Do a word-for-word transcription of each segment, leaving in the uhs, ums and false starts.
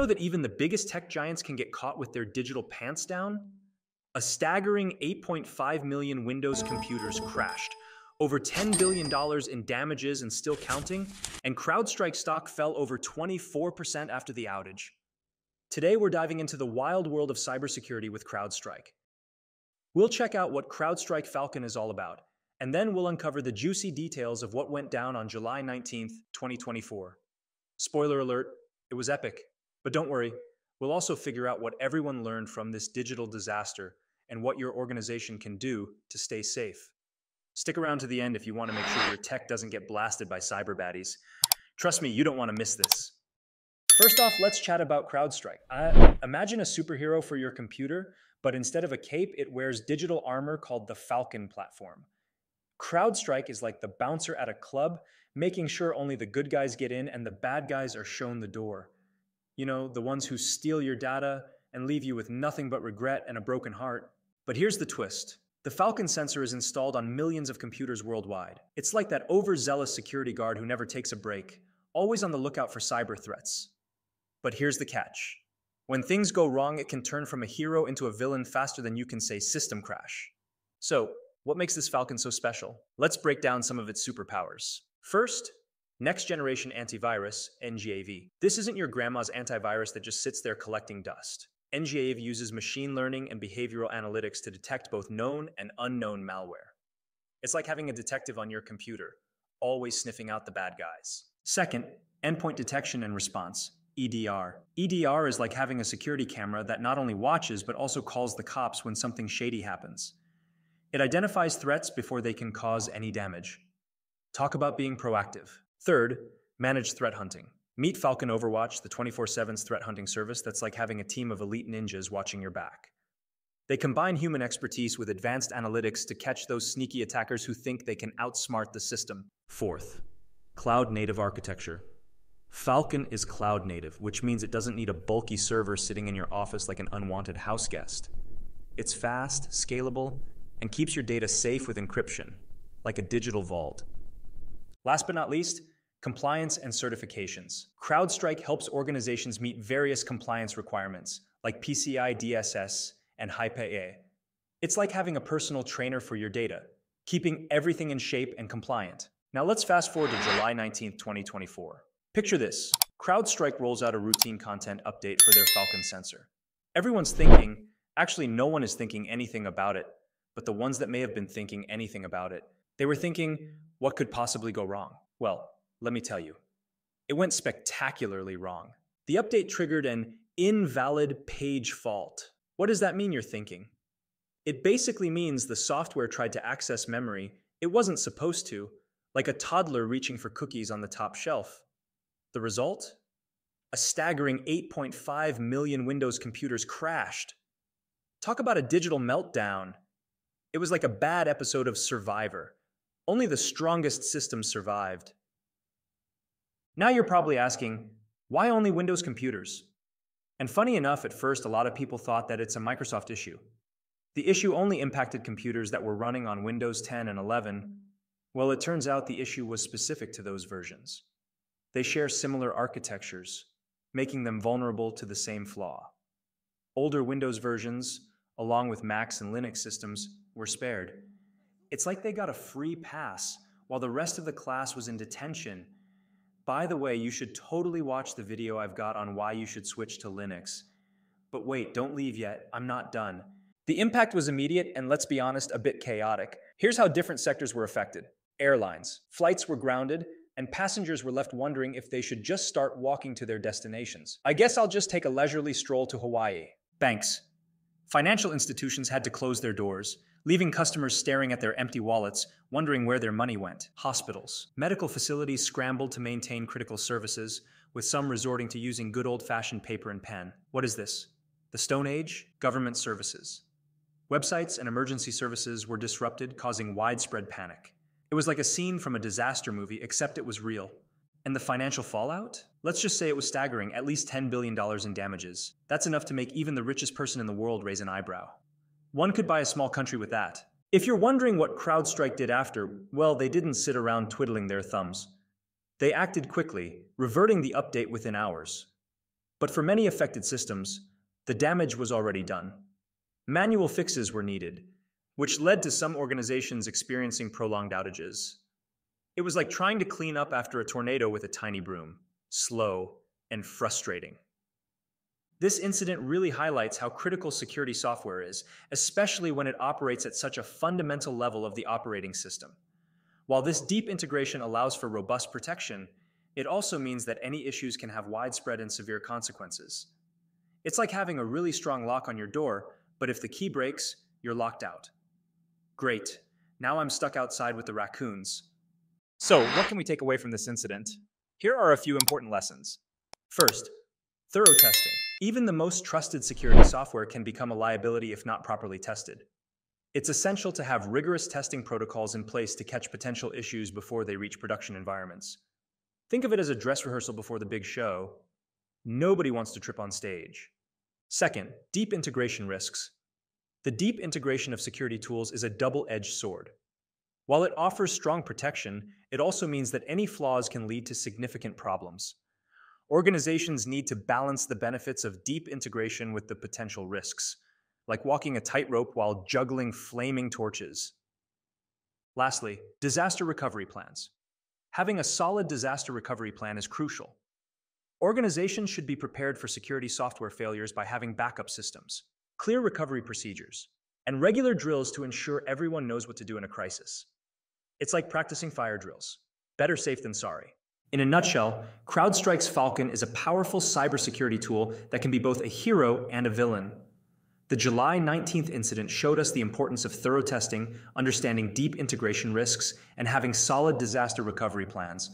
know that even the biggest tech giants can get caught with their digital pants down? A staggering eight point five million Windows computers crashed, over ten billion dollars in damages and still counting, and CrowdStrike stock fell over twenty-four percent after the outage. Today, we're diving into the wild world of cybersecurity with CrowdStrike. We'll check out what CrowdStrike Falcon is all about, and then we'll uncover the juicy details of what went down on July nineteenth, twenty twenty-four. Spoiler alert, it was epic. But don't worry, we'll also figure out what everyone learned from this digital disaster and what your organization can do to stay safe. Stick around to the end if you want to make sure your tech doesn't get blasted by cyber baddies. Trust me, you don't want to miss this. First off, let's chat about CrowdStrike. Uh, imagine a superhero for your computer, but instead of a cape, it wears digital armor called the Falcon platform. CrowdStrike is like the bouncer at a club, making sure only the good guys get in and the bad guys are shown the door. You know, the ones who steal your data and leave you with nothing but regret and a broken heart. But here's the twist. The Falcon sensor is installed on millions of computers worldwide. It's like that overzealous security guard who never takes a break, always on the lookout for cyber threats. But here's the catch. When things go wrong, it can turn from a hero into a villain faster than you can say system crash. So, what makes this Falcon so special? Let's break down some of its superpowers. First, next generation antivirus, N G A V. This isn't your grandma's antivirus that just sits there collecting dust. N G A V uses machine learning and behavioral analytics to detect both known and unknown malware. It's like having a detective on your computer, always sniffing out the bad guys. Second, endpoint detection and response. E D R. E D R is like having a security camera that not only watches but also calls the cops when something shady happens. It identifies threats before they can cause any damage. Talk about being proactive. Third, managed threat hunting. Meet Falcon Overwatch, the twenty-four seven threat hunting service that's like having a team of elite ninjas watching your back. They combine human expertise with advanced analytics to catch those sneaky attackers who think they can outsmart the system. Fourth, cloud-native architecture. Falcon is cloud-native, which means it doesn't need a bulky server sitting in your office like an unwanted house guest. It's fast, scalable, and keeps your data safe with encryption, like a digital vault. Last but not least, compliance and certifications. CrowdStrike helps organizations meet various compliance requirements, like P C I D S S and HIPAA. It's like having a personal trainer for your data, keeping everything in shape and compliant. Now let's fast forward to July nineteenth, twenty twenty-four. Picture this. CrowdStrike rolls out a routine content update for their Falcon sensor. Everyone's thinking, actually no one is thinking anything about it, but the ones that may have been thinking anything about it, they were thinking, what could possibly go wrong? Well, let me tell you, it went spectacularly wrong. The update triggered an invalid page fault. What does that mean, you're thinking? It basically means the software tried to access memory it wasn't supposed to, like a toddler reaching for cookies on the top shelf. The result? A staggering eight point five million Windows computers crashed. Talk about a digital meltdown. It was like a bad episode of Survivor. Only the strongest systems survived. Now you're probably asking, why only Windows computers? And funny enough, at first, a lot of people thought that it's a Microsoft issue. The issue only impacted computers that were running on Windows ten and eleven. Well, it turns out the issue was specific to those versions. They share similar architectures, making them vulnerable to the same flaw. Older Windows versions, along with Macs and Linux systems, were spared. It's like they got a free pass while the rest of the class was in detention. By the way, you should totally watch the video I've got on why you should switch to Linux. But wait, don't leave yet. I'm not done. The impact was immediate and, let's be honest, a bit chaotic. Here's how different sectors were affected. Airlines. Flights were grounded, and passengers were left wondering if they should just start walking to their destinations. I guess I'll just take a leisurely stroll to Hawaii. Banks. Financial institutions had to close their doors, leaving customers staring at their empty wallets, wondering where their money went. Hospitals. Medical facilities scrambled to maintain critical services, with some resorting to using good old-fashioned paper and pen. What is this? The Stone Age? Government services. Websites and emergency services were disrupted, causing widespread panic. It was like a scene from a disaster movie, except it was real. And the financial fallout? Let's just say it was staggering, at least ten billion dollars in damages. That's enough to make even the richest person in the world raise an eyebrow. One could buy a small country with that. If you're wondering what CrowdStrike did after, well, they didn't sit around twiddling their thumbs. They acted quickly, reverting the update within hours. But for many affected systems, the damage was already done. Manual fixes were needed, which led to some organizations experiencing prolonged outages. It was like trying to clean up after a tornado with a tiny broom, slow and frustrating. This incident really highlights how critical security software is, especially when it operates at such a fundamental level of the operating system. While this deep integration allows for robust protection, it also means that any issues can have widespread and severe consequences. It's like having a really strong lock on your door, but if the key breaks, you're locked out. Great, now I'm stuck outside with the raccoons. So, what can we take away from this incident? Here are a few important lessons. First, thorough testing. Even the most trusted security software can become a liability if not properly tested. It's essential to have rigorous testing protocols in place to catch potential issues before they reach production environments. Think of it as a dress rehearsal before the big show. Nobody wants to trip on stage. Second, deep integration risks. The deep integration of security tools is a double-edged sword. While it offers strong protection, it also means that any flaws can lead to significant problems. Organizations need to balance the benefits of deep integration with the potential risks, like walking a tightrope while juggling flaming torches. Lastly, disaster recovery plans. Having a solid disaster recovery plan is crucial. Organizations should be prepared for security software failures by having backup systems, clear recovery procedures, and regular drills to ensure everyone knows what to do in a crisis. It's like practicing fire drills. Better safe than sorry. In a nutshell, CrowdStrike's Falcon is a powerful cybersecurity tool that can be both a hero and a villain. The July nineteenth incident showed us the importance of thorough testing, understanding deep integration risks, and having solid disaster recovery plans.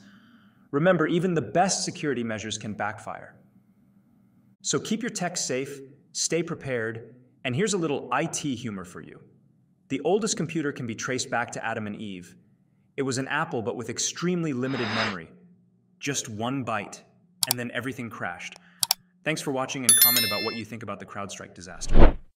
Remember, even the best security measures can backfire. So keep your tech safe, stay prepared, and here's a little I T humor for you. The oldest computer can be traced back to Adam and Eve. It was an apple, but with extremely limited memory. Just one bite, and then everything crashed. Thanks for watching, and comment about what you think about the CrowdStrike disaster.